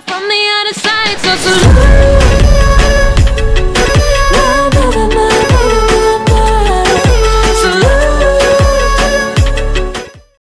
from the other side, so